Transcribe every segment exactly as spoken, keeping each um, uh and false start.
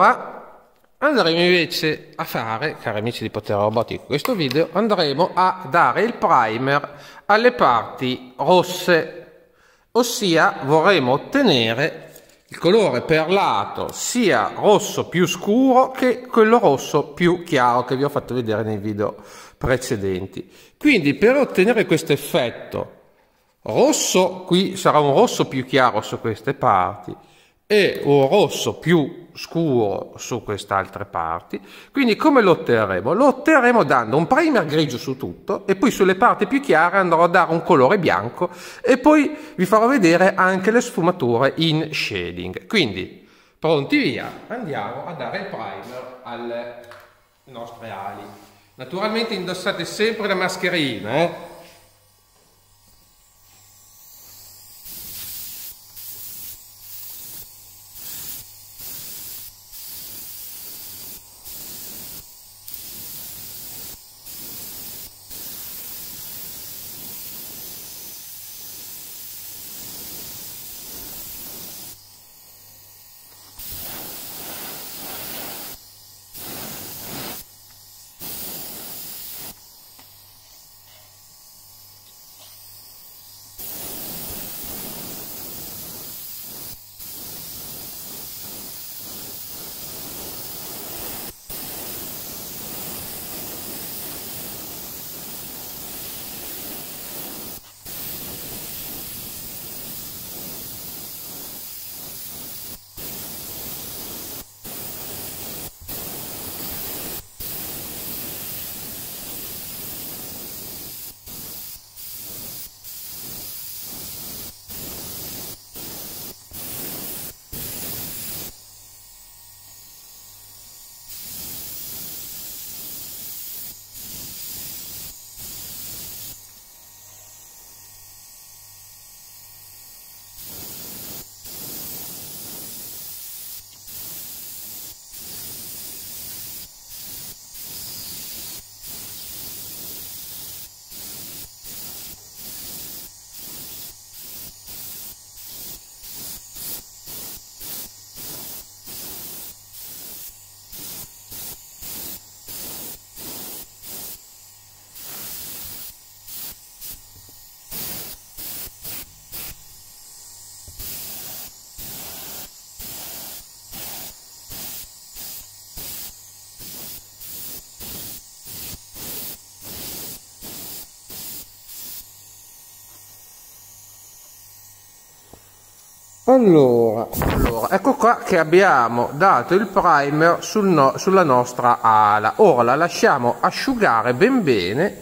Ora andremo invece a fare, cari amici di Potere Robotico, questo video andremo a dare il primer alle parti rosse, ossia vorremmo ottenere il colore perlato sia rosso più scuro che quello rosso più chiaro che vi ho fatto vedere nei video precedenti. Quindi per ottenere questo effetto rosso, qui sarà un rosso più chiaro su queste parti e un rosso più scuro su queste altre parti. Quindi come lo otterremo? Lo otterremo dando un primer grigio su tutto e poi sulle parti più chiare andrò a dare un colore bianco e poi vi farò vedere anche le sfumature in shading. Quindi pronti, via, andiamo a dare il primer alle nostre ali. Naturalmente indossate sempre la mascherina, eh? Allora, allora, ecco qua che abbiamo dato il primer sul no, sulla nostra ala. Ora la lasciamo asciugare ben bene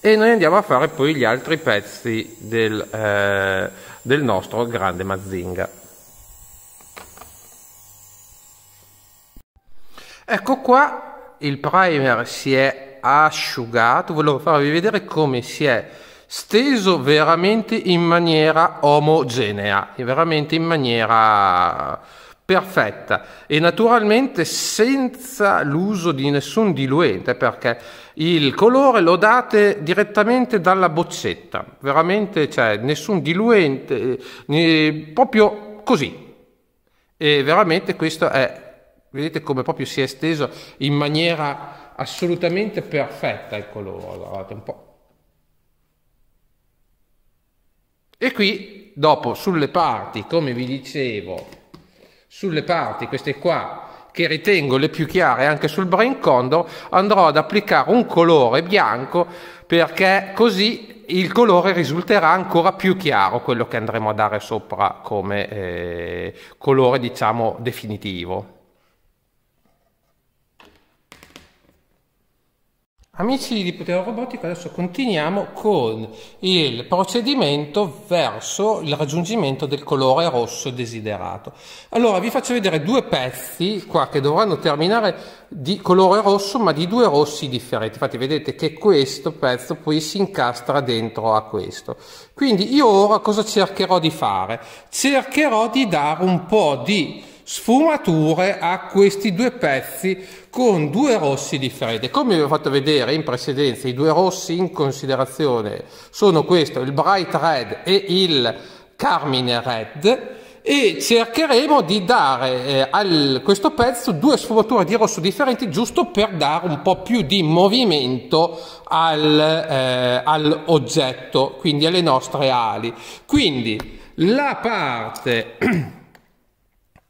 e noi andiamo a fare poi gli altri pezzi del, eh, del nostro grande Mazinga. Ecco qua, il primer si è asciugato, volevo farvi vedere come si è steso veramente in maniera omogenea, veramente in maniera perfetta e naturalmente senza l'uso di nessun diluente, perché il colore lo date direttamente dalla boccetta, veramente, cioè, nessun diluente, eh, proprio così. E veramente questo è, vedete come proprio si è steso in maniera assolutamente perfetta il colore, guardate un po'. E qui dopo sulle parti, come vi dicevo, sulle parti queste qua che ritengo le più chiare anche sul Brain Condor andrò ad applicare un colore bianco, perché così il colore risulterà ancora più chiaro quello che andremo a dare sopra come eh, colore, diciamo, definitivo. Amici di Potere Robotico, adesso continuiamo con il procedimento verso il raggiungimento del colore rosso desiderato. Allora vi faccio vedere due pezzi qua che dovranno terminare di colore rosso, ma di due rossi differenti. Infatti vedete che questo pezzo poi si incastra dentro a questo. Quindi io ora cosa cercherò di fare? Cercherò di dare un po' di sfumature a questi due pezzi con due rossi differenti. Come vi ho fatto vedere in precedenza, i due rossi in considerazione sono questo, il Bright Red e il Carmine Red, e cercheremo di dare eh, a questo pezzo due sfumature di rosso differenti, giusto per dare un po' più di movimento al, eh, all'oggetto, quindi alle nostre ali. Quindi la parte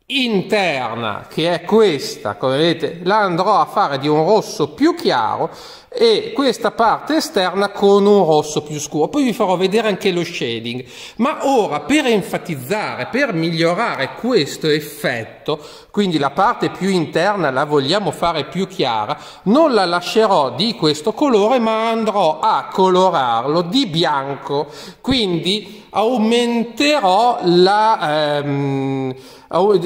interna, che è questa, come vedete, la andrò a fare di un rosso più chiaro, e questa parte esterna con un rosso più scuro. Poi vi farò vedere anche lo shading, ma ora, per enfatizzare, per migliorare questo effetto, quindi la parte più interna la vogliamo fare più chiara, non la lascerò di questo colore, ma andrò a colorarlo di bianco. Quindi aumenterò la ehm,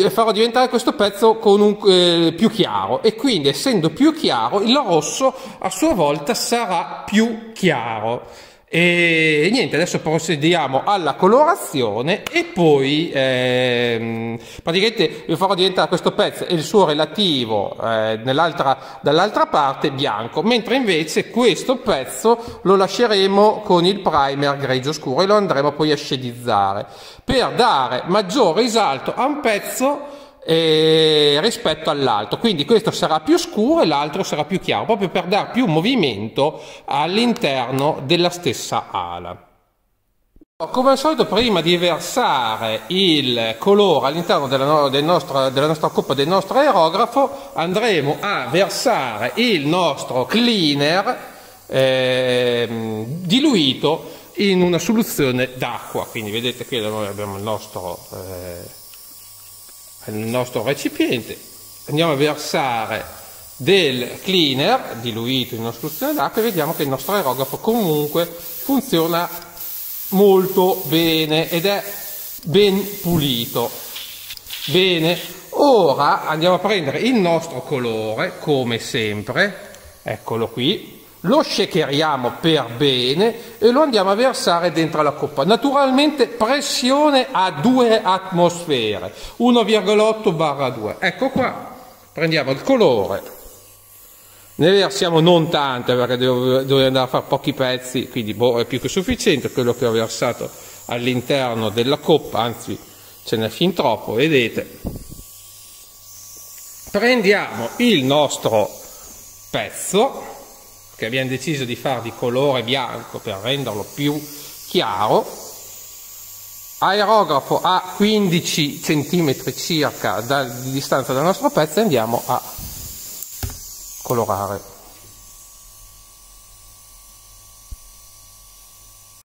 farò diventare questo pezzo con un, eh, più chiaro, e quindi, essendo più chiaro, il rosso a sua volta sarà più chiaro. E niente, adesso procediamo alla colorazione e poi ehm, praticamente vi farò diventare questo pezzo e il suo relativo eh, nell'altra, dall'altra parte bianco, mentre invece questo pezzo lo lasceremo con il primer grigio scuro e lo andremo poi a shadizzare per dare maggior risalto a un pezzo Eh, rispetto all'altro. Quindi questo sarà più scuro e l'altro sarà più chiaro, proprio per dare più movimento all'interno della stessa ala. Come al solito, prima di versare il colore all'interno della, no del della nostra coppa del nostro aerografo, andremo a versare il nostro cleaner eh, diluito in una soluzione d'acqua. Quindi vedete qui noi abbiamo il nostro eh, il nostro recipiente, andiamo a versare del cleaner diluito in una soluzione d'acqua e vediamo che il nostro aerografo comunque funziona molto bene ed è ben pulito. Bene, ora andiamo a prendere il nostro colore, come sempre, eccolo qui, lo shakeriamo per bene e lo andiamo a versare dentro la coppa. Naturalmente pressione a due atmosfere, uno virgola otto barra due. Ecco qua, prendiamo il colore, ne versiamo non tante perché devo, devo andare a fare pochi pezzi, quindi boh, è più che sufficiente quello che ho versato all'interno della coppa, anzi ce n'è fin troppo, vedete. Prendiamo il nostro pezzo che abbiamo deciso di fare di colore bianco per renderlo più chiaro, aerografo a quindici centimetri circa da, di distanza dal nostro pezzo, e andiamo a colorare.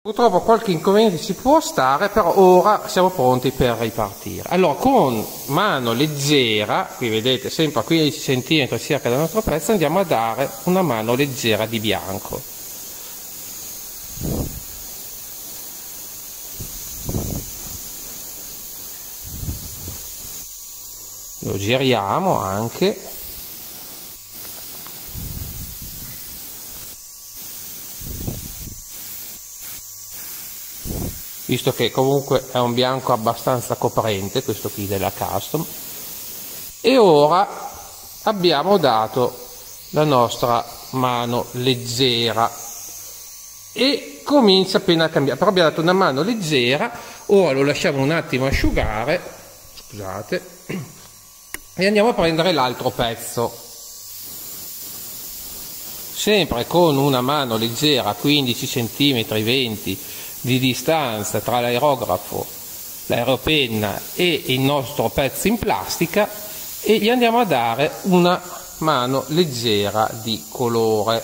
Purtroppo qualche inconveniente ci può stare, però ora siamo pronti per ripartire. Allora, con mano leggera, qui vedete sempre a quindici centimetri circa dal nostro pezzo, andiamo a dare una mano leggera di bianco. Lo giriamo anche. Visto che comunque è un bianco abbastanza coprente, questo qui della Kustom. E ora abbiamo dato la nostra mano leggera e comincia appena a cambiare. Però abbiamo dato una mano leggera, ora lo lasciamo un attimo asciugare, scusate, e andiamo a prendere l'altro pezzo. Sempre con una mano leggera, quindici centimetri, venti di distanza tra l'aerografo, l'aeropenna e il nostro pezzo in plastica, e gli andiamo a dare una mano leggera di colore.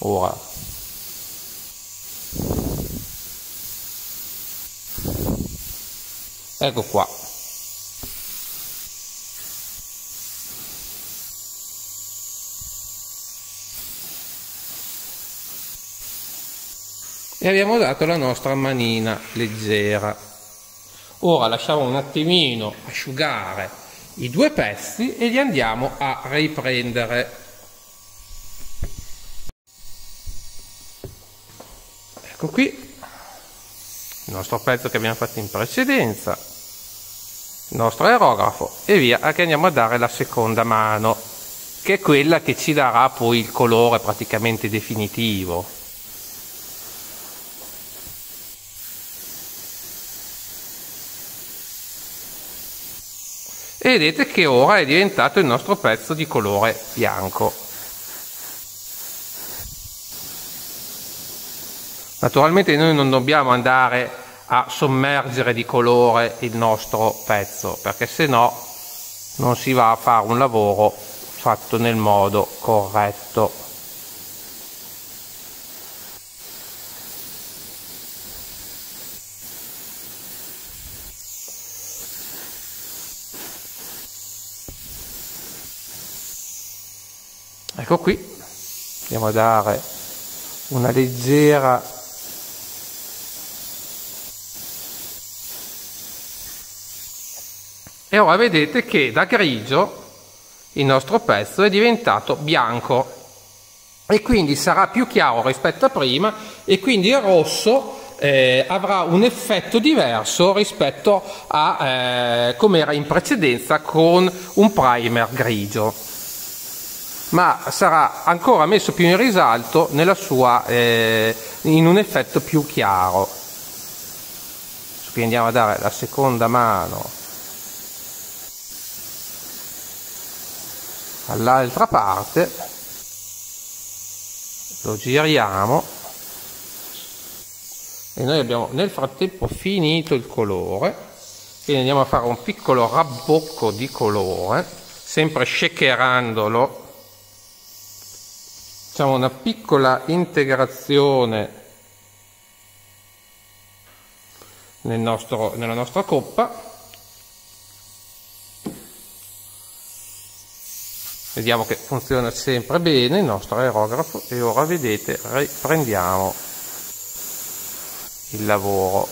Ora ecco qua, e abbiamo dato la nostra manina leggera. Ora lasciamo un attimino asciugare i due pezzi e li andiamo a riprendere. Ecco qui il nostro pezzo che abbiamo fatto in precedenza, il nostro aerografo, e via, che andiamo a dare la seconda mano, che è quella che ci darà poi il colore praticamente definitivo. e vedete che ora è diventato il nostro pezzo di colore bianco. Naturalmente noi non dobbiamo andare a sommergere di colore il nostro pezzo, perché se no non si va a fare un lavoro fatto nel modo corretto. Ecco qui, andiamo a dare una leggera e ora vedete che da grigio il nostro pezzo è diventato bianco e quindi sarà più chiaro rispetto a prima, e quindi il rosso eh, avrà un effetto diverso rispetto a eh, come era in precedenza con un primer grigio, ma sarà ancora messo più in risalto nella sua, eh, in un effetto più chiaro. Qui andiamo a dare la seconda mano all'altra parte, lo giriamo e noi abbiamo nel frattempo finito il colore, quindi andiamo a fare un piccolo rabbocco di colore, sempre shakerandolo. Facciamo una piccola integrazione nel nostro, nella nostra coppa. Vediamo che funziona sempre bene il nostro aerografo e ora vedete riprendiamo il lavoro.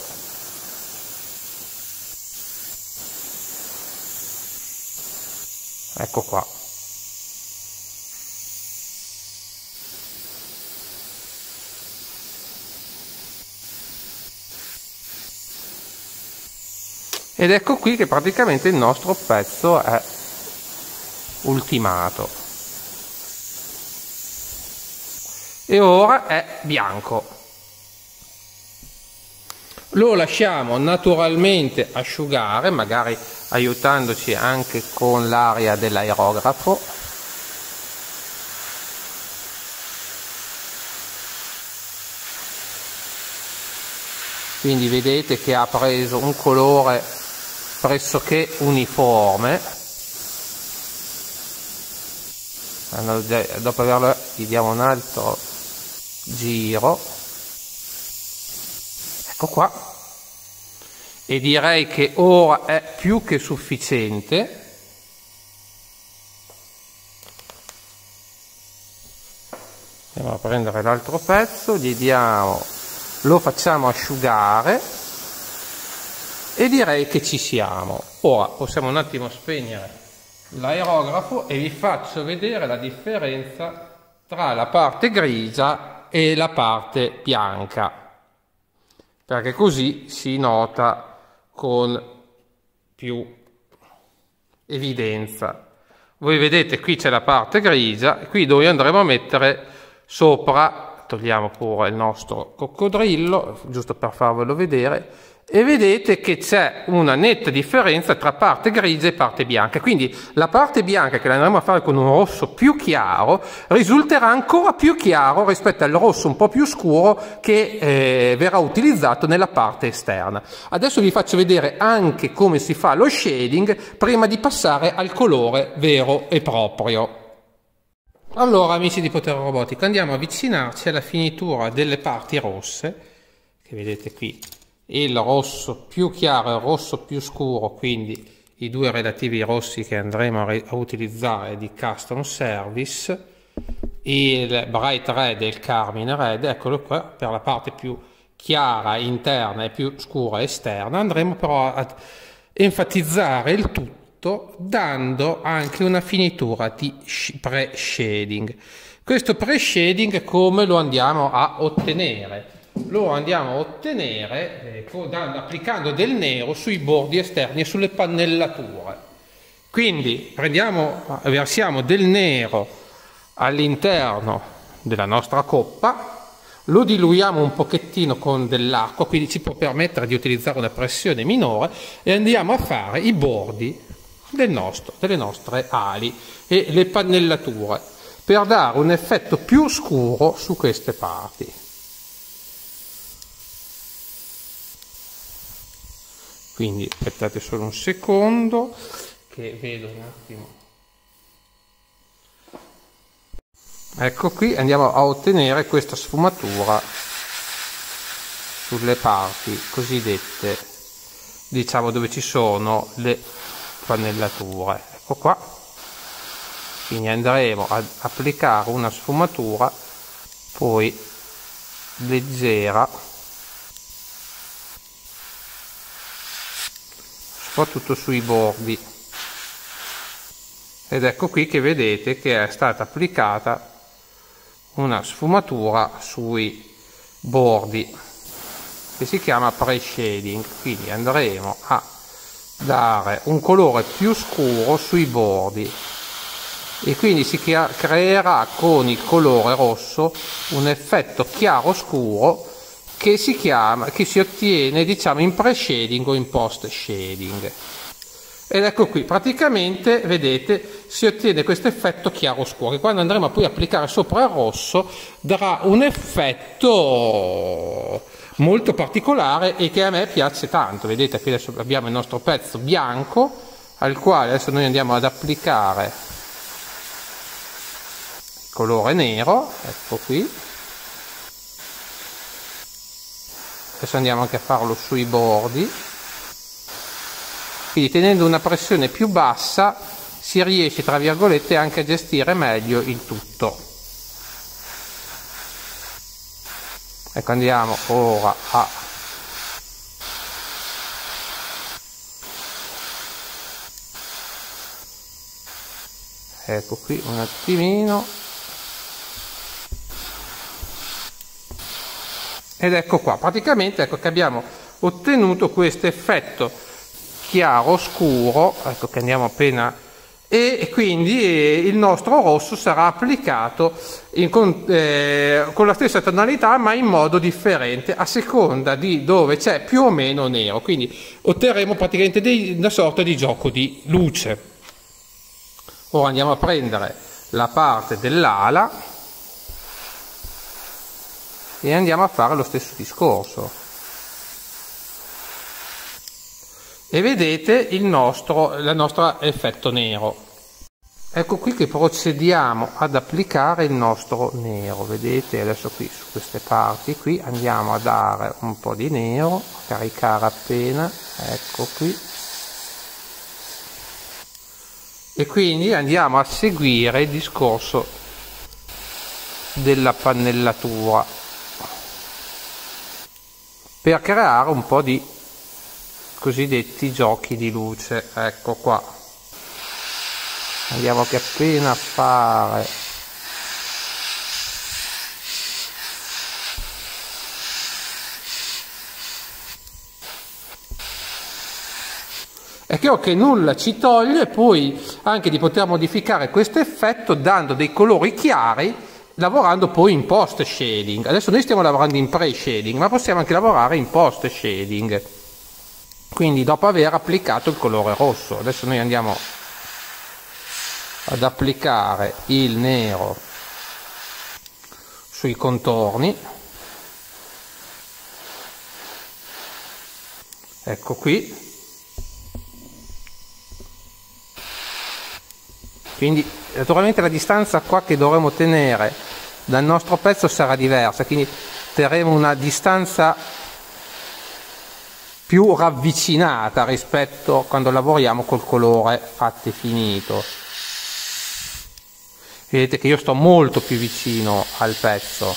Ecco qua. Ed ecco qui che praticamente il nostro pezzo è ultimato. E ora è bianco. Lo lasciamo naturalmente asciugare, magari aiutandoci anche con l'aria dell'aerografo. Quindi vedete che ha preso un colore pressoché uniforme, dopo averlo gli diamo un altro giro, ecco qua, e direi che ora è più che sufficiente. Andiamo a prendere l'altro pezzo, gli diamo, lo facciamo asciugare e direi che ci siamo. Ora possiamo un attimo spegnere l'aerografo e vi faccio vedere la differenza tra la parte grigia e la parte bianca, perché così si nota con più evidenza. Voi vedete qui c'è la parte grigia e qui dove andremo a mettere sopra, togliamo pure il nostro coccodrillo giusto per farvelo vedere, e vedete che c'è una netta differenza tra parte grigia e parte bianca. Quindi la parte bianca, che la andremo a fare con un rosso più chiaro, risulterà ancora più chiaro rispetto al rosso un po' più scuro che eh, verrà utilizzato nella parte esterna. Adesso vi faccio vedere anche come si fa lo shading prima di passare al colore vero e proprio. Allora, amici di Potere Robotico, andiamo a avvicinarci alla finitura delle parti rosse, che vedete qui il rosso più chiaro e il rosso più scuro, quindi i due relativi rossi che andremo a utilizzare di Kustom Service, il Bright Red e il Carmine Red, eccolo qua, per la parte più chiara interna e più scura esterna. Andremo però a enfatizzare il tutto dando anche una finitura di pre-shading. Questo pre-shading come lo andiamo a ottenere? Lo andiamo a ottenere eh, applicando del nero sui bordi esterni e sulle pannellature. Quindi prendiamo, versiamo del nero all'interno della nostra coppa, lo diluiamo un pochettino con dell'acqua, quindi ci può permettere di utilizzare una pressione minore, e andiamo a fare i bordi del nostro, delle nostre ali e le pannellature per dare un effetto più scuro su queste parti. Quindi aspettate solo un secondo che vedo un attimo. Ecco qui andiamo a ottenere questa sfumatura sulle parti cosiddette, diciamo, dove ci sono le pannellature. Ecco qua, quindi andremo ad applicare una sfumatura poi leggera, soprattutto sui bordi, ed ecco qui che vedete che è stata applicata una sfumatura sui bordi che si chiama pre-shading. Quindi andremo a dare un colore più scuro sui bordi e quindi si creerà con il colore rosso un effetto chiaro scuro che si chiama, che si ottiene, diciamo, in pre-shading o in post-shading. Ed ecco qui, praticamente, vedete, si ottiene questo effetto chiaroscuro, che quando andremo poi a applicare sopra il rosso darà un effetto molto particolare e che a me piace tanto. Vedete, qui adesso abbiamo il nostro pezzo bianco, al quale adesso noi andiamo ad applicare il colore nero, ecco qui. Adesso andiamo anche a farlo sui bordi. Quindi tenendo una pressione più bassa si riesce, tra virgolette, anche a gestire meglio il tutto. Ecco, andiamo ora a ecco qui un attimino, ed ecco qua praticamente, ecco che abbiamo ottenuto questo effetto chiaro scuro, ecco che andiamo appena, e quindi eh, il nostro rosso sarà applicato in, con, eh, con la stessa tonalità ma in modo differente a seconda di dove c'è più o meno nero. Quindi otterremo praticamente dei, una sorta di gioco di luce. Ora andiamo a prendere la parte dell'ala e andiamo a fare lo stesso discorso. E vedete il nostro, la nostra effetto nero. Ecco qui che procediamo ad applicare il nostro nero. Vedete, adesso qui su queste parti qui andiamo a dare un po' di nero, a caricare appena, ecco qui. E quindi andiamo a seguire il discorso della pannellatura per creare un po' di cosiddetti giochi di luce. Ecco qua, andiamo che appena a fare è chiaro che nulla ci toglie poi anche di poter modificare questo effetto dando dei colori chiari, lavorando poi in post shading. Adesso noi stiamo lavorando in pre shading, ma possiamo anche lavorare in post shading, quindi dopo aver applicato il colore rosso. Adesso noi andiamo ad applicare il nero sui contorni, ecco qui. Quindi naturalmente la distanza qua che dovremo tenere dal nostro pezzo sarà diversa, quindi terremo una distanza più ravvicinata rispetto a quando lavoriamo col colore fatto e finito. Vedete che io sto molto più vicino al pezzo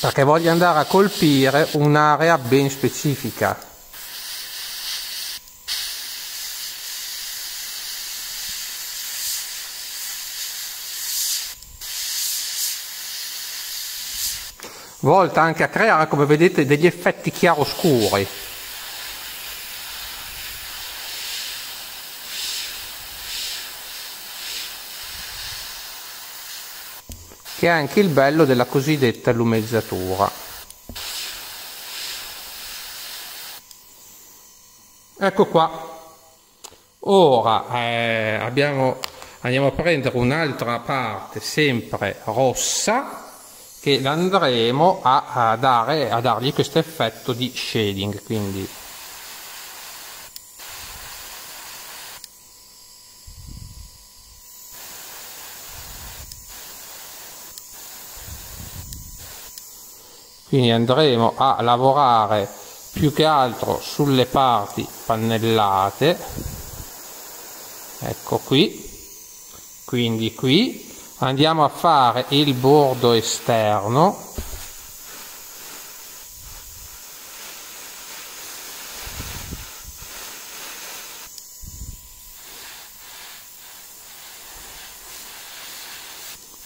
perché voglio andare a colpire un'area ben specifica. Volta anche a creare, come vedete, degli effetti chiaroscuri. Che è anche il bello della cosiddetta lumeggiatura. Ecco qua. Ora eh, abbiamo, andiamo a prendere un'altra parte sempre rossa che andremo a, a, dare, a dargli questo effetto di shading, quindi Quindi andremo a lavorare più che altro sulle parti pannellate, ecco qui, quindi qui andiamo a fare il bordo esterno,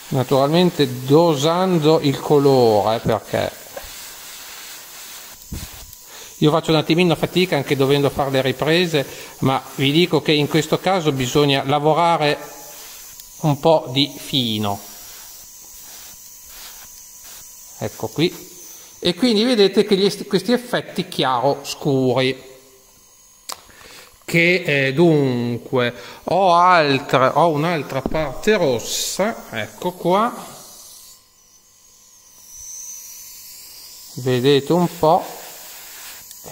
naturalmente dosando il colore, perché io faccio un attimino fatica anche dovendo fare le riprese, ma vi dico che in questo caso bisogna lavorare un po' di fino. Ecco qui. E quindi vedete che gli, questi effetti chiaro-scuri. Che eh, dunque ho, altra, ho un'altra parte rossa, ecco qua. Vedete un po'.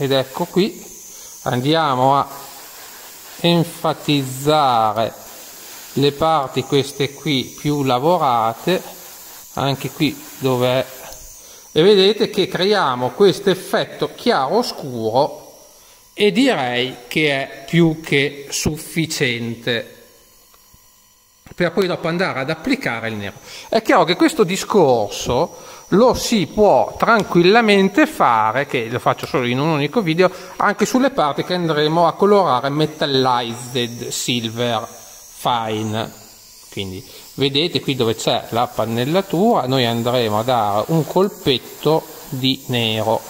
Ed ecco qui, andiamo a enfatizzare le parti queste qui più lavorate, anche qui dov'è, e vedete che creiamo questo effetto chiaro-scuro e direi che è più che sufficiente per poi dopo andare ad applicare il nero. È chiaro che questo discorso lo si può tranquillamente fare, che lo faccio solo in un unico video, anche sulle parti che andremo a colorare metallized silver fine. Quindi vedete qui dove c'è la pannellatura, noi andremo a dare un colpetto di nero,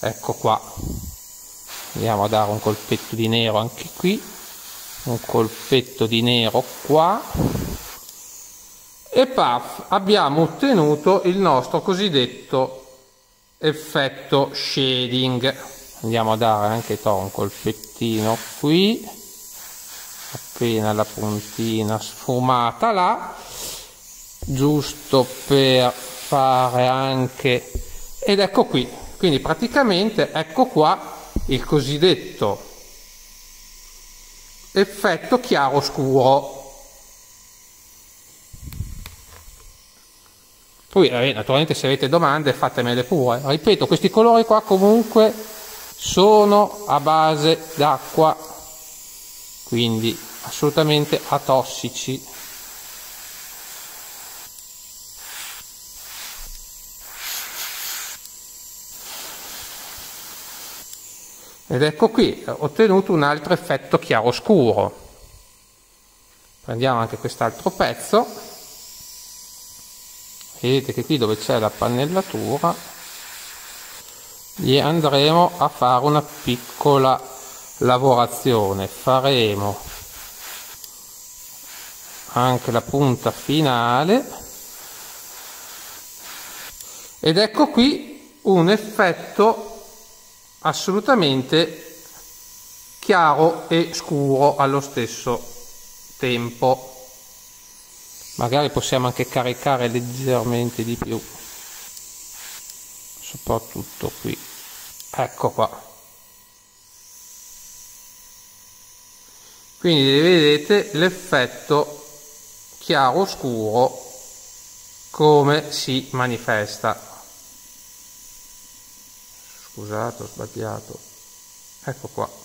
ecco qua, andiamo a dare un colpetto di nero anche qui, un colpetto di nero qua, e paf, abbiamo ottenuto il nostro cosiddetto effetto shading. Andiamo a dare anche to un colpettino qui, appena la puntina sfumata là, giusto per fare anche, ed ecco qui, quindi praticamente ecco qua il cosiddetto effetto chiaro-scuro. Poi eh, naturalmente se avete domande fatemele pure. Ripeto, questi colori qua comunque sono a base d'acqua, quindi assolutamente atossici. Ed ecco qui, ho ottenuto un altro effetto chiaro-scuro. Prendiamo anche quest'altro pezzo. Vedete che qui dove c'è la pannellatura gli andremo a fare una piccola lavorazione. Faremo anche la punta finale. Ed ecco qui un effetto assolutamente chiaro e scuro allo stesso tempo. Magari possiamo anche caricare leggermente di più, soprattutto qui, ecco qua. Quindi vedete l'effetto chiaro scuro come si manifesta. Scusate, ho sbagliato, ecco qua.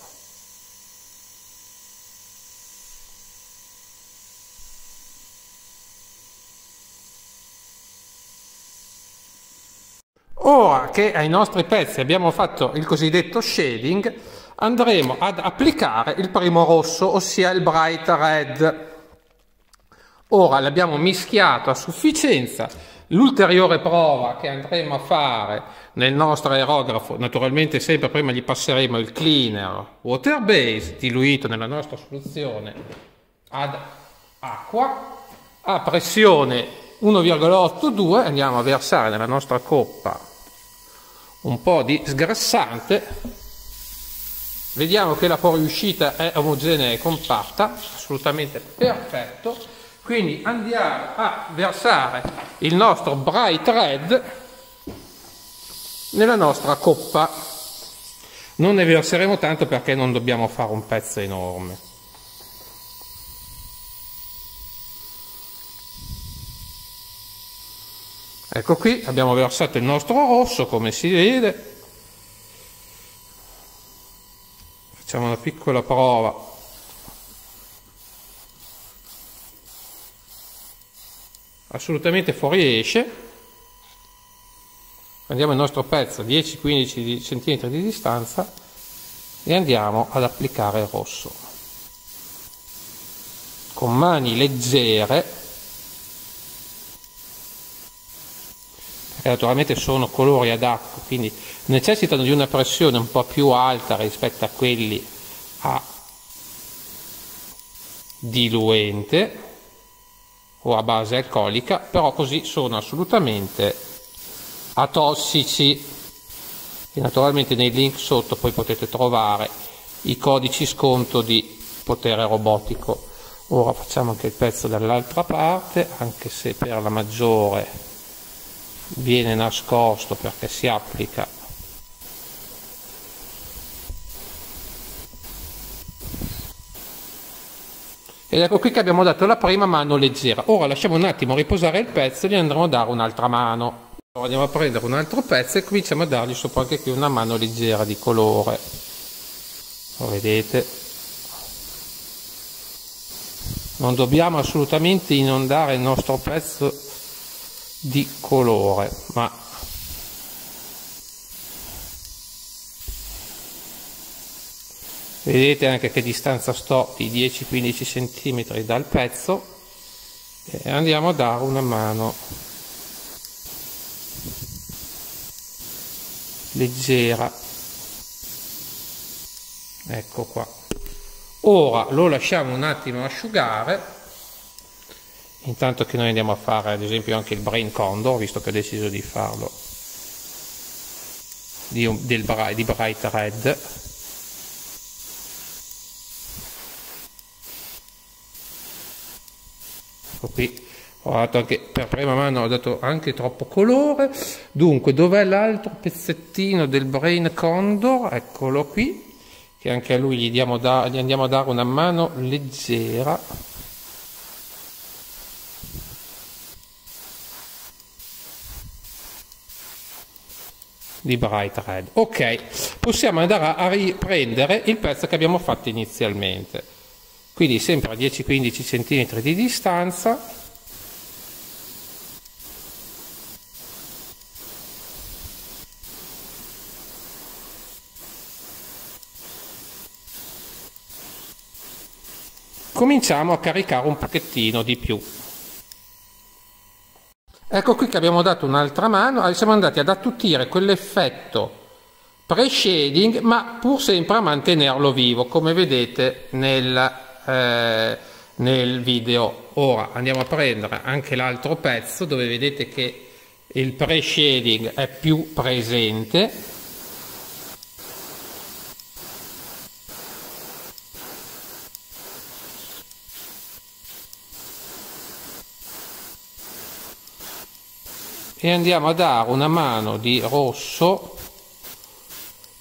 Ora che ai nostri pezzi abbiamo fatto il cosiddetto shading, andremo ad applicare il primo rosso, ossia il bright red. Ora l'abbiamo mischiato a sufficienza. L'ulteriore prova che andremo a fare nel nostro aerografo, naturalmente sempre prima gli passeremo il cleaner water base diluito nella nostra soluzione ad acqua a pressione uno virgola ottantadue, andiamo a versare nella nostra coppa un po' di sgrassante, Vediamo che la fuoriuscita è omogenea e compatta, assolutamente perfetto. Quindi andiamo a versare il nostro Bright Red nella nostra coppa. Non ne verseremo tanto perché non dobbiamo fare un pezzo enorme. Ecco qui, abbiamo versato il nostro rosso, come si vede. Facciamo una piccola prova. Assolutamente fuoriesce. Prendiamo il nostro pezzo a dieci quindici centimetri di distanza e andiamo ad applicare il rosso. Con mani leggere. Naturalmente sono colori ad acqua, quindi necessitano di una pressione un po' più alta rispetto a quelli a diluente o a base alcolica, però così sono assolutamente atossici. E naturalmente nei link sotto poi potete trovare i codici sconto di Potere Robotico. Ora facciamo anche il pezzo dall'altra parte, anche se per la maggiore viene nascosto perché si applica ed ecco qui che abbiamo dato la prima mano leggera. Ora lasciamo un attimo riposare il pezzo e gli andremo a dare un'altra mano. Ora andiamo a prendere un altro pezzo e cominciamo a dargli sopra anche qui una mano leggera di colore, lo vedete. Non dobbiamo assolutamente inondare il nostro pezzo di colore, ma vedete anche che distanza sto di dieci quindici centimetri dal pezzo e andiamo a dare una mano leggera. Ecco qua. Ora lo lasciamo un attimo asciugare. Intanto che noi andiamo a fare ad esempio anche il Brain Condor, visto che ho deciso di farlo di, un, del, di Bright Red. Ecco qui, ho dato anche, per prima mano ho dato anche troppo colore. Dunque, dov'è l'altro pezzettino del Brain Condor? Eccolo qui, che anche a lui gli, diamo da, gli andiamo a dare una mano leggera. Di Bright Red. Ok, possiamo andare a riprendere il pezzo che abbiamo fatto inizialmente, quindi sempre a dieci quindici centimetri di distanza. Cominciamo a caricare un pochettino di più. Ecco qui che abbiamo dato un'altra mano, siamo andati ad attutire quell'effetto pre-shading, ma pur sempre a mantenerlo vivo, come vedete nel, eh, nel video. Ora andiamo a prendere anche l'altro pezzo, dove vedete che il pre-shading è più presente. E andiamo a dare una mano di rosso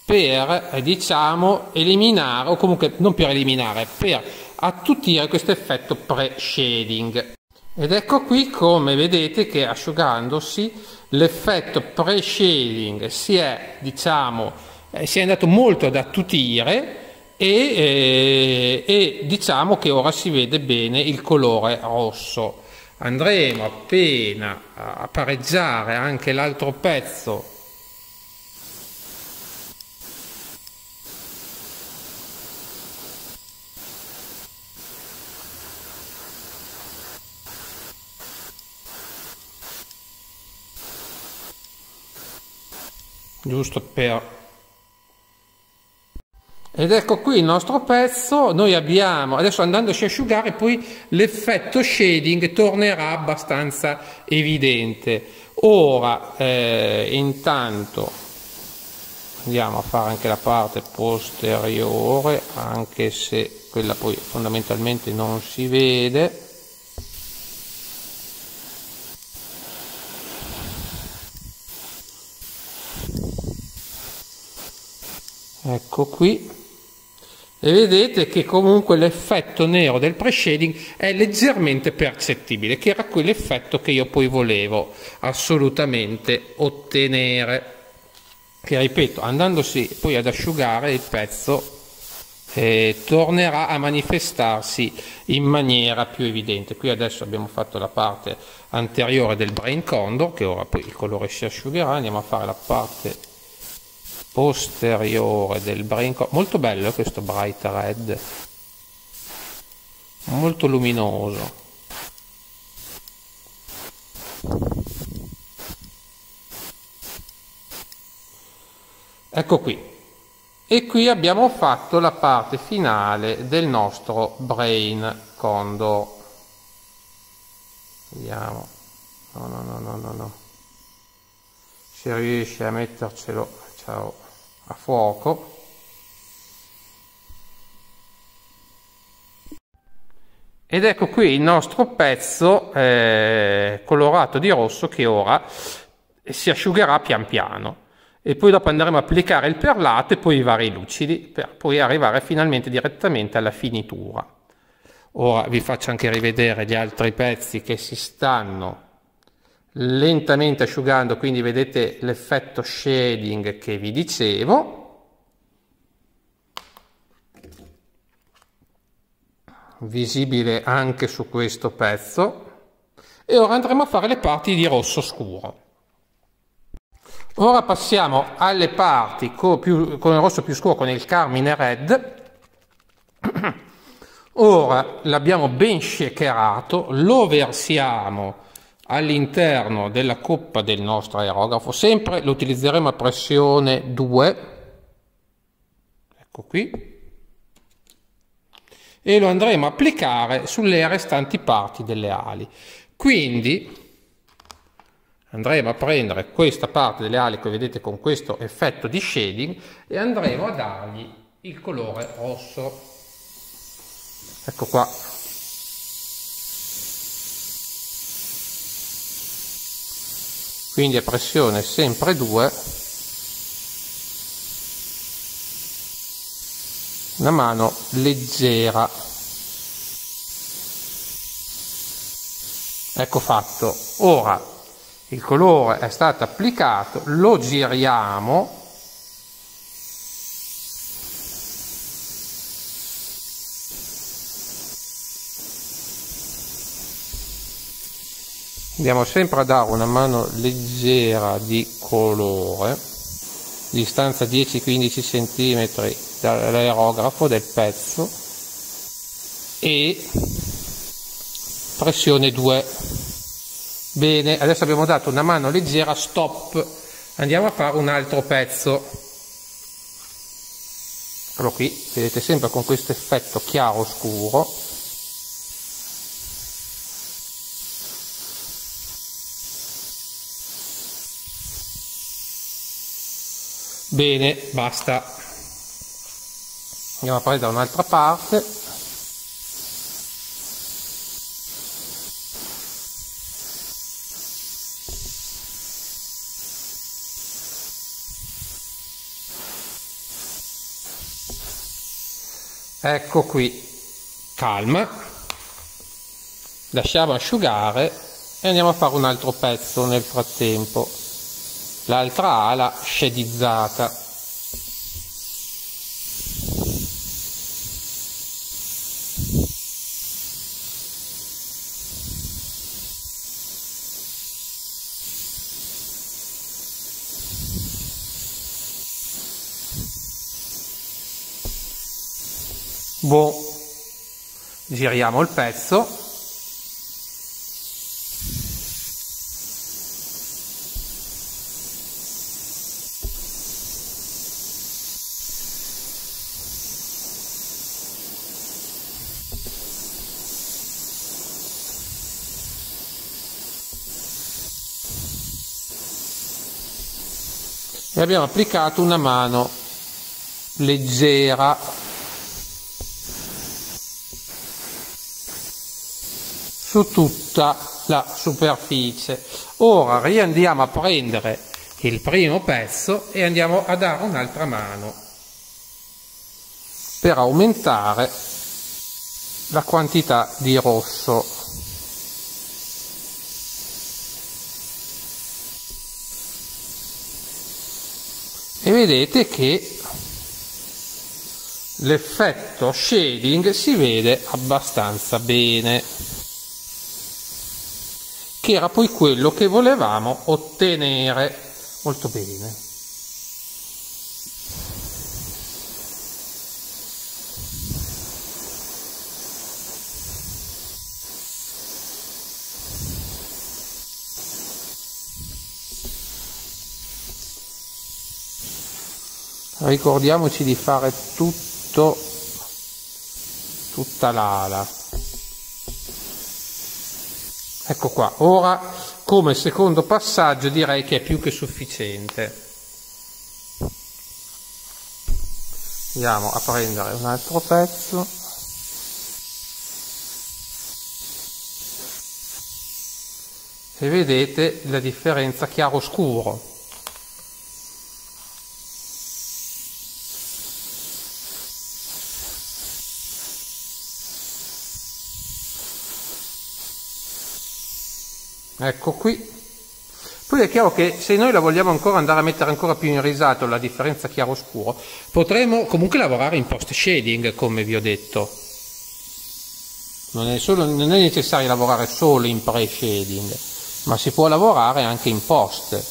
per, eh, diciamo, eliminare, o comunque non per eliminare, per attutire questo effetto pre-shading. Ed ecco qui come vedete che asciugandosi l'effetto pre-shading si è, diciamo, eh, si è andato molto ad attutire e, eh, e diciamo che ora si vede bene il colore rosso. Andremo appena a pareggiare anche l'altro pezzo giusto per. Ed ecco qui il nostro pezzo. Noi abbiamo, adesso andandoci a asciugare, poi l'effetto shading tornerà abbastanza evidente. Ora, eh, intanto andiamo a fare anche la parte posteriore, anche se quella poi fondamentalmente non si vede. Ecco qui, e vedete che comunque l'effetto nero del pre-shading è leggermente percettibile, che era quell'effetto che io poi volevo assolutamente ottenere, che ripeto, andandosi poi ad asciugare il pezzo eh, tornerà a manifestarsi in maniera più evidente. Qui adesso abbiamo fatto la parte anteriore del Brain Condor, che ora poi il colore si asciugherà. Andiamo a fare la parte posteriore del Brain Condor. Molto bello questo Bright Red, molto luminoso. Ecco qui, e qui abbiamo fatto la parte finale del nostro Brain Condor. Vediamo, no no no no no no, se riesce a mettercelo, ciao, a fuoco. Ed ecco qui il nostro pezzo eh, colorato di rosso, che ora si asciugherà pian piano, e poi dopo andremo a applicare il perlato e poi i vari lucidi, per poi arrivare finalmente direttamente alla finitura. Ora vi faccio anche rivedere gli altri pezzi che si stanno lentamente asciugando, quindi vedete l'effetto shading che vi dicevo. Visibile anche su questo pezzo. E ora andremo a fare le parti di rosso scuro. Ora passiamo alle parti con, più, con il rosso più scuro, con il Carmine Red. Ora l'abbiamo ben shakerato, lo versiamo all'interno della coppa del nostro aerografo, sempre lo utilizzeremo a pressione due, ecco qui, e lo andremo a applicare sulle restanti parti delle ali. Quindi andremo a prendere questa parte delle ali che vedete con questo effetto di shading e andremo a dargli il colore rosso. Ecco qua. Quindi a pressione sempre due, una mano leggera. Ecco fatto. Ora il colore è stato applicato, lo giriamo . Andiamo sempre a dare una mano leggera di colore, distanza dieci quindici centimetri dall'aerografo del pezzo, e pressione due. Bene, adesso abbiamo dato una mano leggera, stop. Andiamo a fare un altro pezzo. Eccolo qui, vedete, sempre con questo effetto chiaro scuro. Bene, basta. Andiamo a prendere da un'altra parte. Ecco qui. Calma. Lasciamo asciugare e andiamo a fare un altro pezzo nel frattempo. L'altra ala shadizzata. Boh. Giriamo il pezzo. e abbiamo applicato una mano leggera su tutta la superficie. Ora riandiamo a prendere il primo pezzo e andiamo a dare un'altra mano per aumentare la quantità di rosso. E vedete che l'effetto shading si vede abbastanza bene, che era poi quello che volevamo ottenere. Molto bene. Ricordiamoci di fare tutto, tutta l'ala. Ecco qua, ora come secondo passaggio direi che è più che sufficiente. Andiamo a prendere un altro pezzo. E vedete la differenza chiaro-scuro. Ecco qui. Poi è chiaro che se noi la vogliamo ancora andare a mettere ancora più in risalto la differenza chiaro-scuro, potremo comunque lavorare in post shading, come vi ho detto. Non è, solo, non è necessario lavorare solo in pre-shading, ma si può lavorare anche in post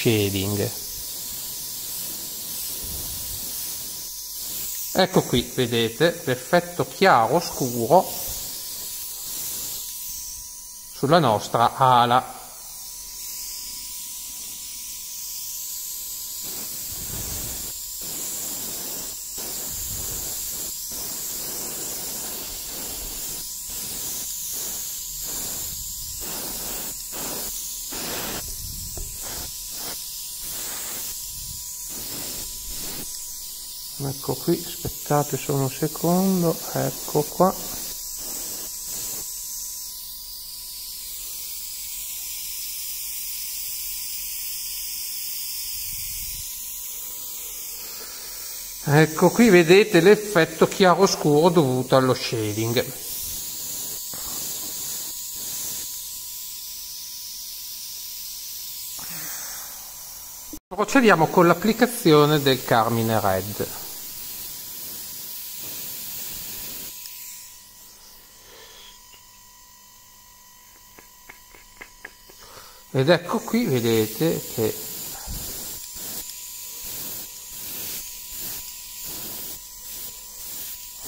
shading. Ecco qui, vedete l'effetto chiaro-scuro sulla nostra ala. Ecco qui, aspettate solo un secondo, ecco qua. Ecco qui, vedete l'effetto chiaroscuro dovuto allo shading. Procediamo con l'applicazione del Carmine Red. Ed ecco qui, vedete che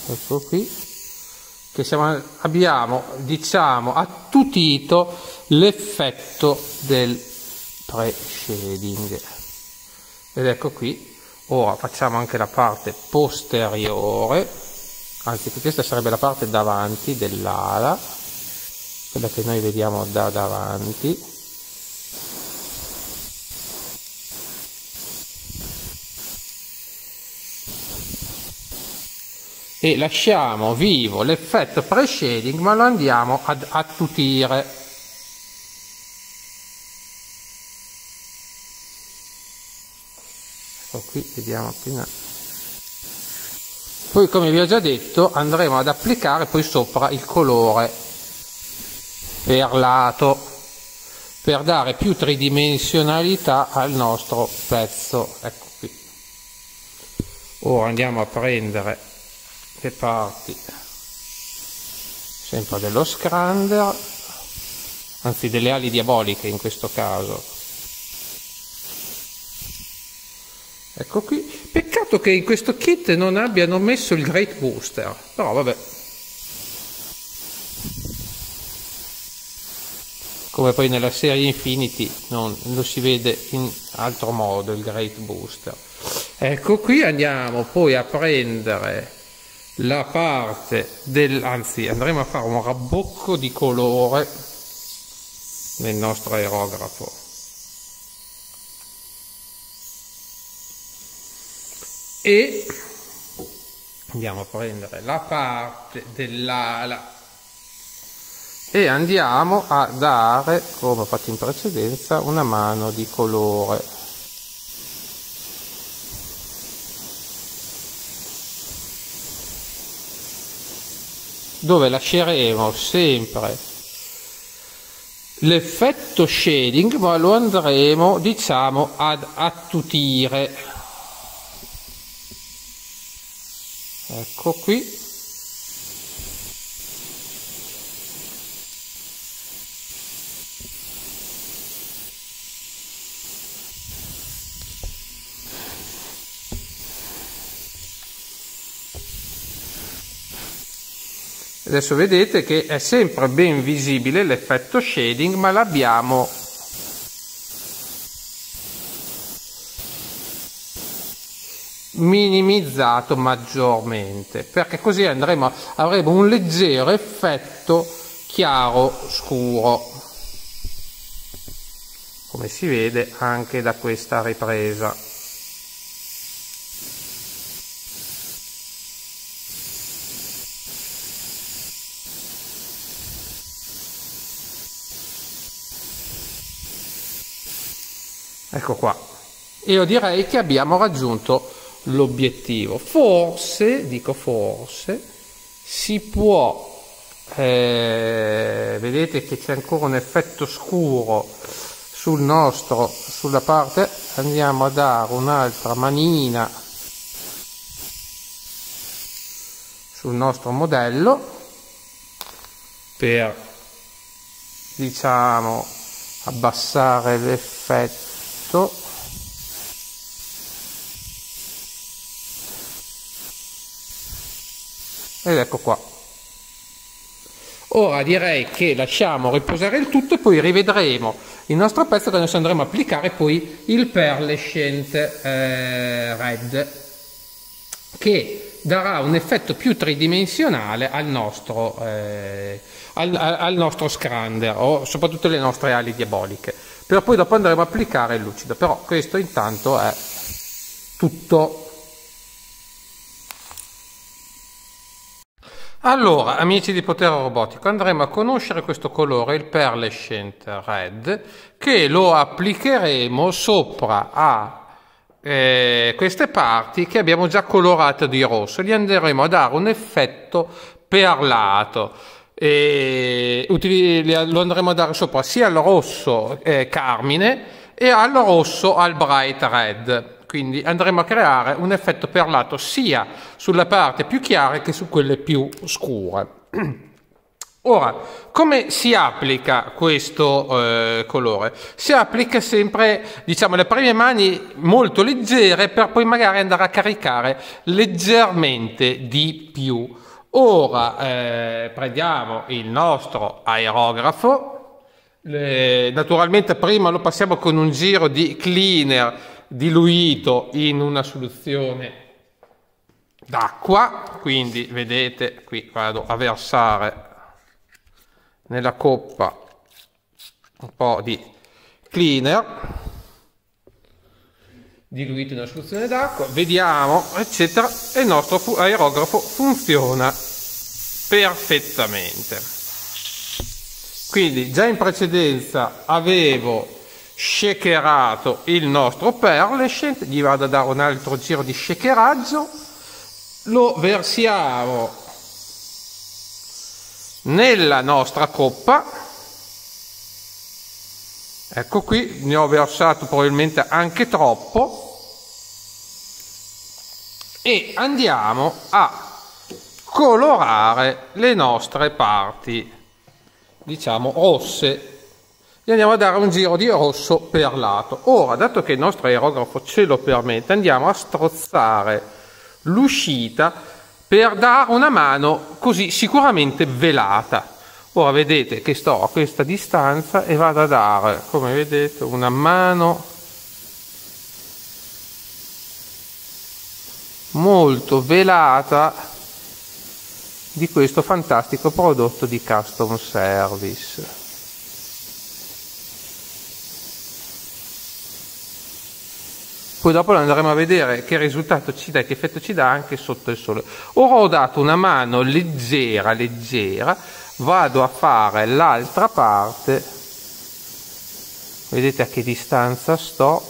ecco qui, che siamo, abbiamo, diciamo, attutito l'effetto del pre-shading. Ed ecco qui, ora facciamo anche la parte posteriore, anzi questa sarebbe la parte davanti dell'ala, quella che noi vediamo da davanti. E lasciamo vivo l'effetto pre-shading, ma lo andiamo ad attutire. Ecco qui, vediamo appena. Poi, come vi ho già detto, andremo ad applicare poi sopra il colore perlato per dare più tridimensionalità al nostro pezzo. Ecco qui. Ora andiamo a prendere le parti sempre dello scrander, anzi delle ali diaboliche in questo caso. Ecco qui, peccato che in questo kit non abbiano messo il Great Booster, però vabbè, come poi nella serie Infinity non lo si vede in altro modo il Great Booster. Ecco qui, andiamo poi a prendere la parte del, anzi andremo a fare un rabbocco di colore nel nostro aerografo. e andiamo a prendere la parte dell'ala e andiamo a dare, come ho fatto in precedenza, una mano di colore. Dove lasceremo sempre l'effetto shading, ma lo andremo, diciamo, ad attutire. Ecco qui. Adesso vedete che è sempre ben visibile l'effetto shading, ma l'abbiamo minimizzato maggiormente, perché così andremo, avremo un leggero effetto chiaro-scuro, come si vede anche da questa ripresa. Ecco qua, io direi che abbiamo raggiunto l'obiettivo. Forse, dico forse, si può, eh, vedete che c'è ancora un effetto scuro sul nostro, sulla parte, andiamo a dare un'altra manina sul nostro modello per, diciamo, abbassare l'effetto. Ed ecco qua. Ora direi che lasciamo riposare il tutto e poi rivedremo il nostro pezzo, che adesso andremo a applicare poi il Perlescent eh, Red, che darà un effetto più tridimensionale al nostro, eh, al, al nostro scrander, o soprattutto le nostre ali diaboliche. Per poi dopo andremo a applicare il lucido, però questo intanto è tutto. Allora, amici di Potere Robotico, andremo a conoscere questo colore, il Perlescent Red, che lo applicheremo sopra a Eh, queste parti che abbiamo già colorato di rosso. Gli andremo a dare un effetto perlato e lo andremo a dare sopra sia al rosso eh, carmine e al rosso al bright red, quindi andremo a creare un effetto perlato sia sulla parte più chiara che su quelle più scure. Ora, come si applica questo eh, colore? Si applica sempre, diciamo, le prime mani molto leggere, per poi magari andare a caricare leggermente di più. Ora eh, prendiamo il nostro aerografo, eh, naturalmente prima lo passiamo con un giro di cleaner diluito in una soluzione d'acqua, quindi vedete qui vado a versare nella coppa un po' di cleaner diluito in una soluzione d'acqua, vediamo eccetera, e il nostro aerografo funziona perfettamente. Quindi già in precedenza avevo shakerato il nostro Perlescent, gli vado a dare un altro giro di shakeraggio, lo versiamo nella nostra coppa. Ecco qui, ne ho versato probabilmente anche troppo, e andiamo a colorare le nostre parti, diciamo rosse. Gli andiamo a dare un giro di rosso perlato. Ora, dato che il nostro aerografo ce lo permette, andiamo a strozzare l'uscita per dare una mano così sicuramente velata. Ora vedete che sto a questa distanza e vado a dare, come vedete, una mano molto velata di questo fantastico prodotto di Kustom Service. Poi dopo andremo a vedere che risultato ci dà e che effetto ci dà anche sotto il sole. Ora ho dato una mano leggera, leggera, vado a fare l'altra parte, vedete a che distanza sto.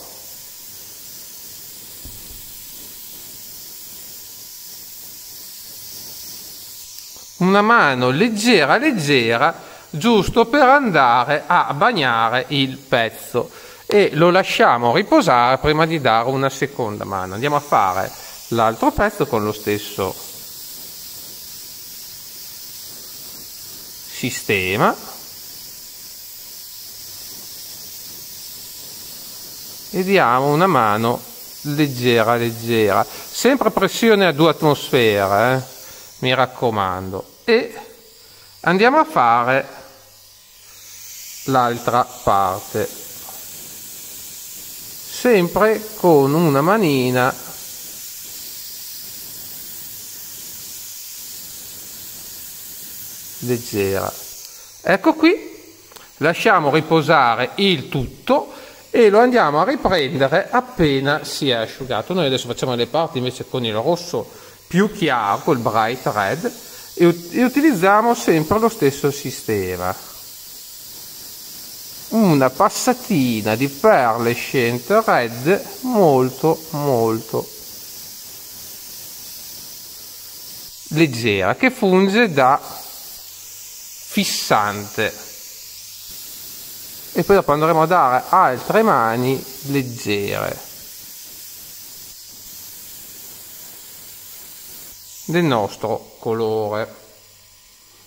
Una mano leggera, leggera, giusto per andare a bagnare il pezzo. E lo lasciamo riposare prima di dare una seconda mano. Andiamo a fare l'altro pezzo con lo stesso sistema. E diamo una mano leggera, leggera. Sempre pressione a due atmosfere, eh? Mi raccomando. E andiamo a fare l'altra parte, sempre con una manina leggera. Ecco qui, lasciamo riposare il tutto e lo andiamo a riprendere appena si è asciugato. Noi adesso facciamo le parti invece con il rosso più chiaro, col bright red, e, e utilizziamo sempre lo stesso sistema. Una passatina di perlescente red molto molto leggera che funge da fissante, e poi dopo andremo a dare altre mani leggere, del nostro colore,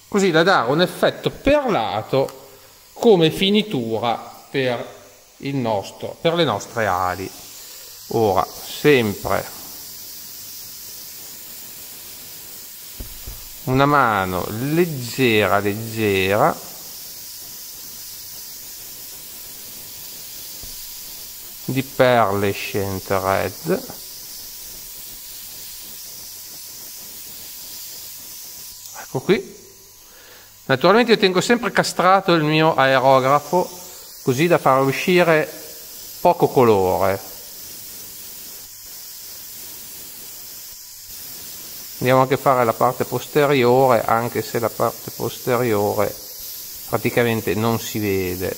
così da dare un effetto perlato come finitura per il nostro, per le nostre ali. Ora, sempre una mano leggera, leggera, di perlescente red, ecco qui. Naturalmente io tengo sempre castrato il mio aerografo, così da far uscire poco colore. Andiamo anche a fare la parte posteriore, anche se la parte posteriore praticamente non si vede.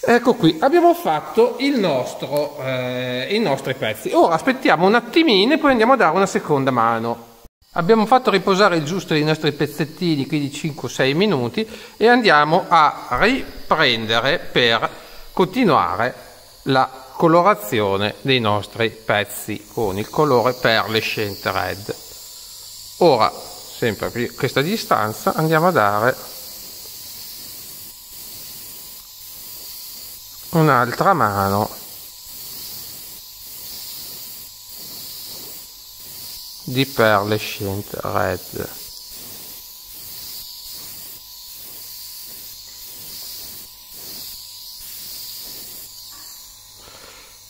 Ecco qui, abbiamo fatto il nostro, eh, i nostri pezzi. Ora aspettiamo un attimino e poi andiamo a dare una seconda mano. Abbiamo fatto riposare il giusto dei nostri pezzettini, quindi cinque sei minuti, e andiamo a riprendere per continuare la colorazione dei nostri pezzi con il colore perlescente red. Ora, sempre a questa distanza, andiamo a dare un'altra mano di perlescente red.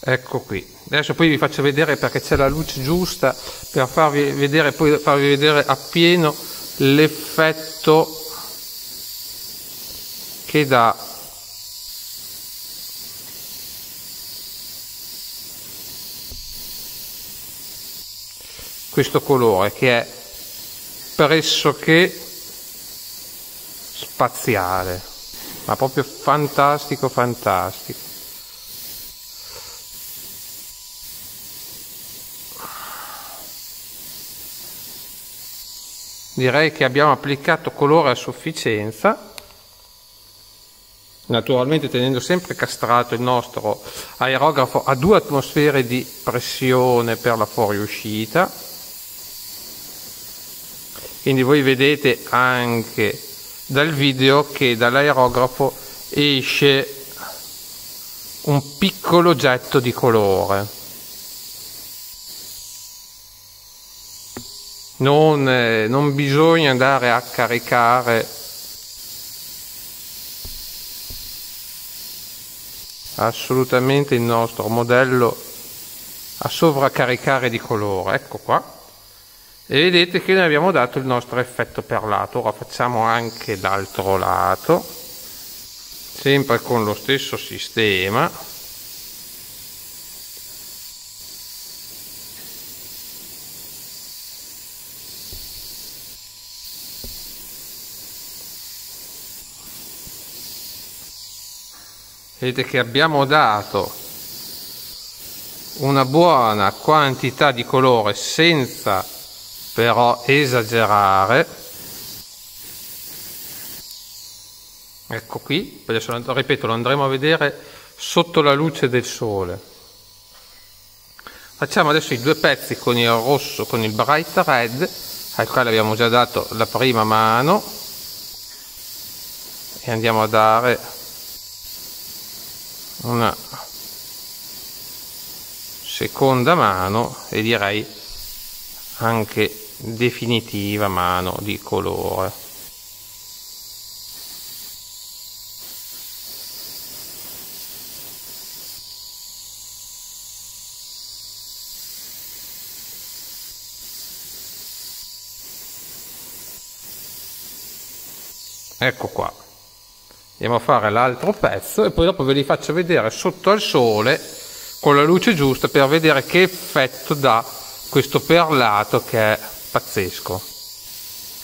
Ecco qui. Adesso poi vi faccio vedere, perché c'è la luce giusta per farvi vedere, poi farvi vedere appieno l'effetto che dà questo colore, che è pressoché spaziale, ma proprio fantastico, fantastico. Direi che abbiamo applicato colore a sufficienza, naturalmente tenendo sempre castrato il nostro aerografo a due atmosfere di pressione per la fuoriuscita. Quindi voi vedete anche dal video che dall'aerografo esce un piccolo getto di colore. Non, eh, non bisogna andare a caricare assolutamente il nostro modello, a sovracaricare di colore. Ecco qua. E vedete che noi abbiamo dato il nostro effetto perlato. Ora facciamo anche l'altro lato, sempre con lo stesso sistema. vedete che abbiamo dato una buona quantità di colore senza però esagerare. Ecco qui, adesso ripeto, lo andremo a vedere sotto la luce del sole. Facciamo adesso i due pezzi con il rosso, con il bright red, al quale abbiamo già dato la prima mano, e andiamo a dare una seconda mano e direi anche definitiva mano di colore. Ecco qua, andiamo a fare l'altro pezzo e poi dopo ve li faccio vedere sotto al sole con la luce giusta per vedere che effetto dà questo perlato, che è pazzesco.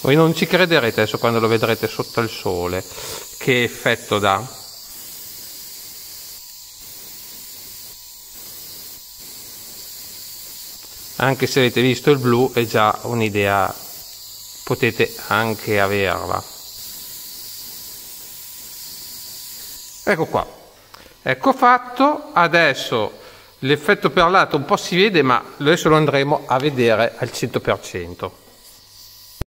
Voi non ci crederete adesso quando lo vedrete sotto al sole che effetto dà. Anche se avete visto il blu è già un'idea, potete anche averla. Ecco qua, ecco fatto. Adesso l'effetto perlato un po' si vede, ma adesso lo andremo a vedere al cento per cento.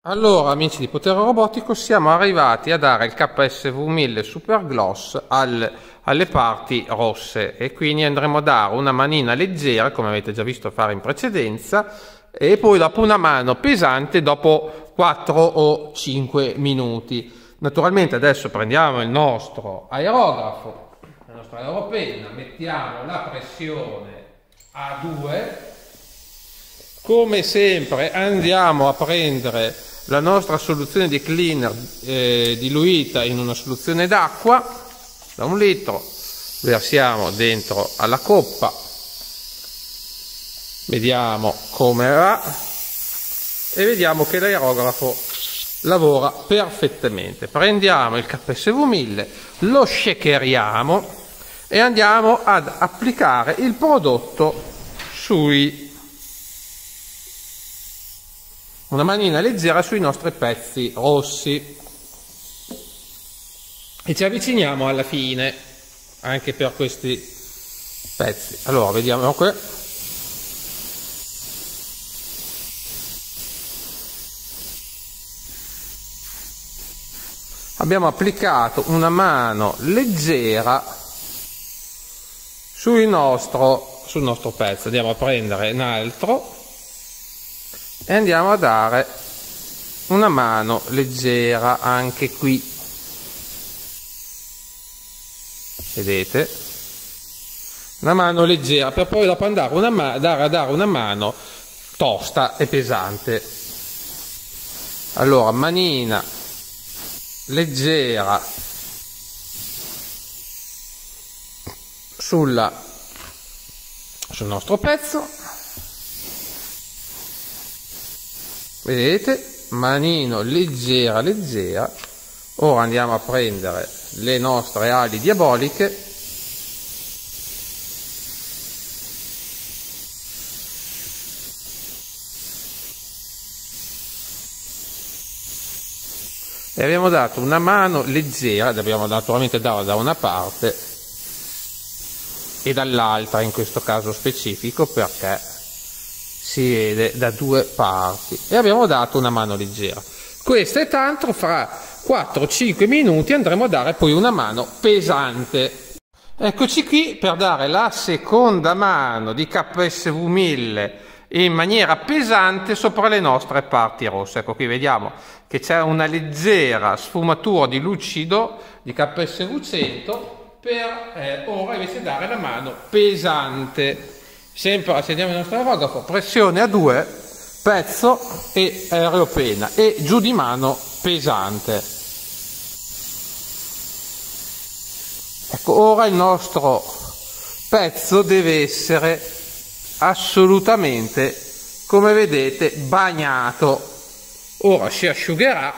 Allora amici di Potere Robotico, siamo arrivati a dare il K S W mille Super Gloss al, alle parti rosse, e quindi andremo a dare una manina leggera, come avete già visto fare in precedenza, e poi dopo una mano pesante dopo quattro o cinque minuti. Naturalmente adesso prendiamo il nostro aerografo, la nostra aeropenna, mettiamo la pressione a due, come sempre andiamo a prendere la nostra soluzione di cleaner eh, diluita in una soluzione d'acqua da un litro, versiamo dentro alla coppa, vediamo come va e vediamo che l'aerografo lavora perfettamente. Prendiamo il K S W mille, lo shakeriamo e andiamo ad applicare il prodotto sui una manina leggera sui nostri pezzi rossi, e ci avviciniamo alla fine anche per questi pezzi. Allora vediamo qui. Abbiamo applicato una mano leggera sul nostro, sul nostro pezzo. Andiamo a prendere un altro e andiamo a dare una mano leggera anche qui. Vedete? Una mano leggera, per poi dopo andare una dare a dare una mano tosta e pesante. Allora, manina leggera sulla, sul nostro pezzo, vedete, manino leggera leggera. Ora andiamo a prendere le nostre ali diaboliche e abbiamo dato una mano leggera, dobbiamo naturalmente darla da una parte e dall'altra in questo caso specifico, perché si vede da due parti, e abbiamo dato una mano leggera. Questo è tanto, fra quattro cinque minuti andremo a dare poi una mano pesante. Eccoci qui per dare la seconda mano di K S W mille in maniera pesante sopra le nostre parti rosse. Ecco qui, vediamo che c'è una leggera sfumatura di lucido di K S W cento per eh, ora invece dare la mano pesante. Sempre accendiamo il nostro aerografo, pressione a due, pezzo e aeropenna e giù di mano pesante. Ecco, ora il nostro pezzo deve essere assolutamente, come vedete, bagnato. Ora si asciugherà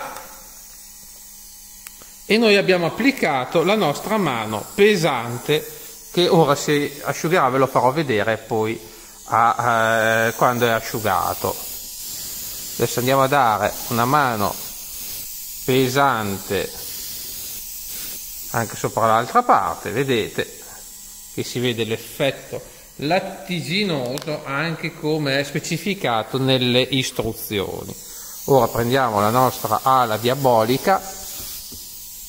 e noi abbiamo applicato la nostra mano pesante, che ora si asciugherà, ve lo farò vedere poi a, eh, quando è asciugato. Adesso andiamo a dare una mano pesante anche sopra l'altra parte, vedete che si vede l'effetto lattiginoso anche come è specificato nelle istruzioni. Ora prendiamo la nostra ala diabolica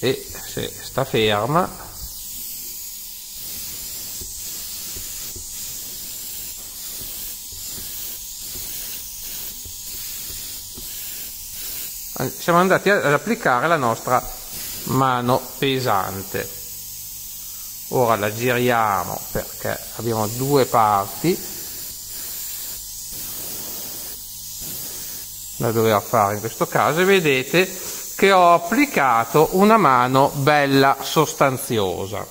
e, se sta ferma, siamo andati ad applicare la nostra mano pesante. Ora la giriamo, perché abbiamo due parti da dover fare in questo caso, e vedete che ho applicato una mano bella sostanziosa.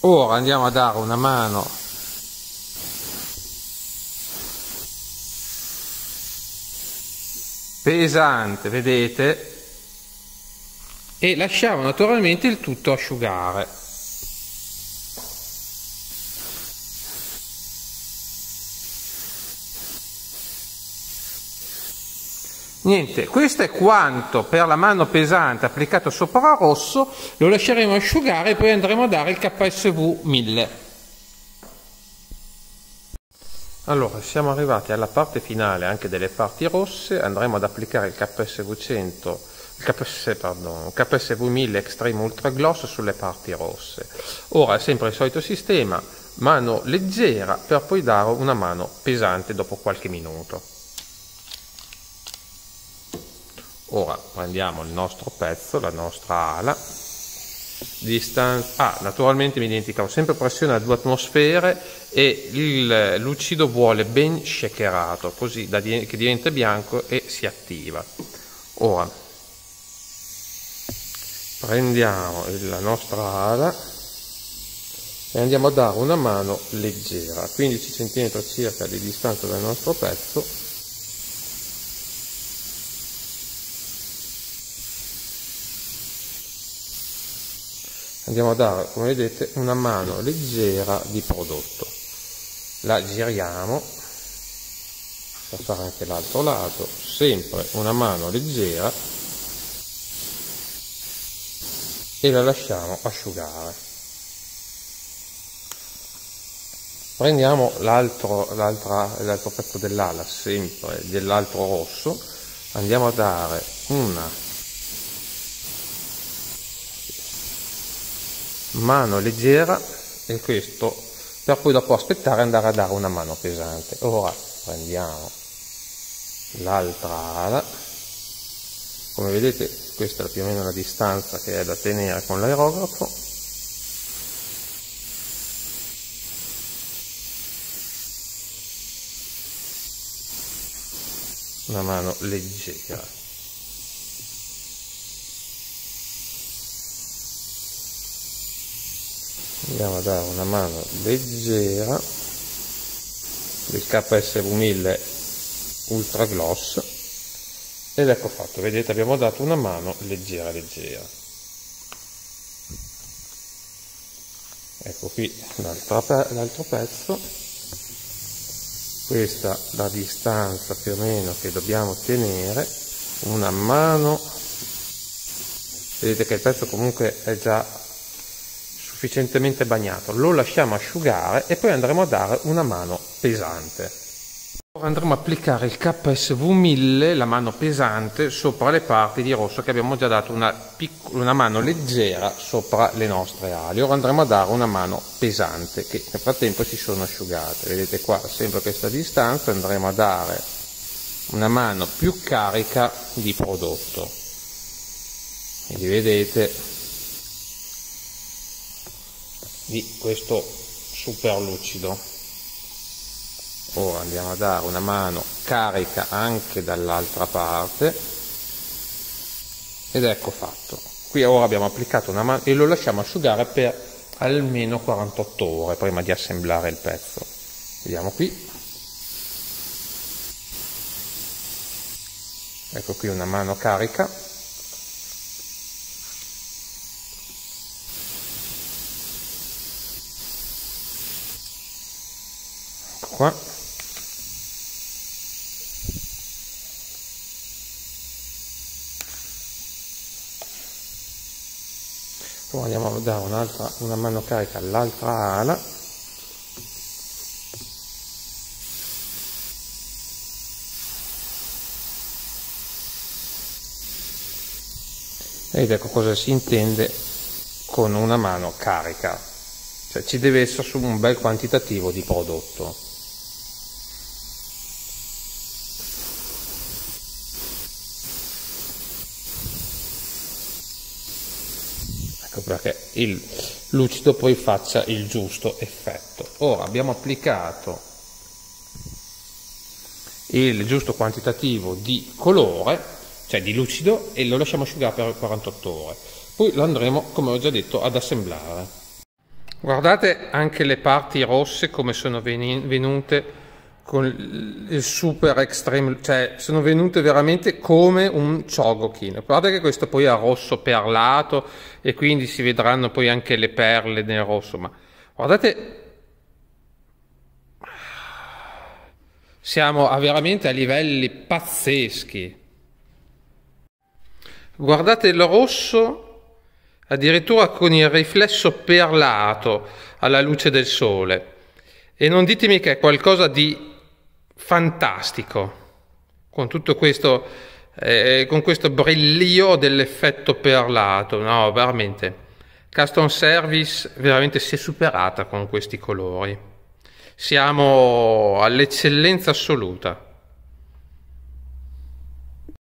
Ora andiamo a dare una mano pesante, vedete, e lasciamo naturalmente il tutto asciugare. Niente, questo è quanto per la mano pesante applicato sopra rosso. Lo lasceremo asciugare e poi andremo a dare il K S W mille. Allora, siamo arrivati alla parte finale anche delle parti rosse. Andremo ad applicare il K S W cento, il K S, pardon, K S W mille Extreme Ultra Gloss sulle parti rosse. Ora è sempre il solito sistema, mano leggera per poi dare una mano pesante dopo qualche minuto. Ora prendiamo il nostro pezzo, la nostra ala. Distanza... Ah, naturalmente mi dimenticavo, sempre pressione a due atmosfere e il lucido vuole ben shakerato, così da di... che diventa bianco e si attiva. Ora prendiamo la nostra ala e andiamo a dare una mano leggera, quindici centimetri circa di distanza dal nostro pezzo. Andiamo a dare, come vedete, una mano leggera di prodotto. La giriamo per fare anche l'altro lato, sempre una mano leggera, e la lasciamo asciugare. Prendiamo l'altro pezzo dell'ala, sempre dell'altro rosso, andiamo a dare una mano leggera, e questo per poi dopo aspettare andare a dare una mano pesante. Ora prendiamo l'altra ala, come vedete questa è più o meno la distanza che è da tenere con l'aerografo, una mano leggera. Andiamo a dare una mano leggera del K S W mille Ultra Gloss, ed ecco fatto, vedete, abbiamo dato una mano leggera leggera. Ecco qui l'altro pezzo, questa la distanza più o meno che dobbiamo tenere, una mano, vedete che il pezzo comunque è già sufficientemente bagnato, lo lasciamo asciugare e poi andremo a dare una mano pesante. Ora andremo a applicare il K S W mille, la mano pesante, sopra le parti di rosso che abbiamo già dato una, una mano leggera sopra le nostre ali. Ora andremo a dare una mano pesante, che nel frattempo si sono asciugate. Vedete qua, sempre a questa distanza, andremo a dare una mano più carica di prodotto. Quindi vedete di questo super lucido. Ora andiamo a dare una mano carica anche dall'altra parte, ed ecco fatto. Qui ora abbiamo applicato una mano e lo lasciamo asciugare per almeno quarantotto ore prima di assemblare il pezzo. Vediamo qui, Ecco qui una mano carica. Ecco qua. Poi andiamo a dare un'altra, una mano carica all'altra ala. Ed ecco cosa si intende con una mano carica, cioè ci deve essere su un bel quantitativo di prodotto. Ecco perché il lucido poi faccia il giusto effetto. Ora abbiamo applicato il giusto quantitativo di colore, cioè di lucido, e lo lasciamo asciugare per quarantotto ore. Poi lo andremo, come ho già detto, ad assemblare. Guardate anche le parti rosse come sono venute con il super extreme, cioè sono venute veramente come un Chogokin. Guardate che questo poi ha rosso perlato e quindi si vedranno poi anche le perle nel rosso, ma guardate, siamo a veramente a livelli pazzeschi. Guardate il rosso, addirittura con il riflesso perlato alla luce del sole. E non ditemi che è qualcosa di fantastico, con tutto questo, eh, con questo brillio dell'effetto perlato. No, veramente, Kustom Service veramente si è superata con questi colori. Siamo all'eccellenza assoluta.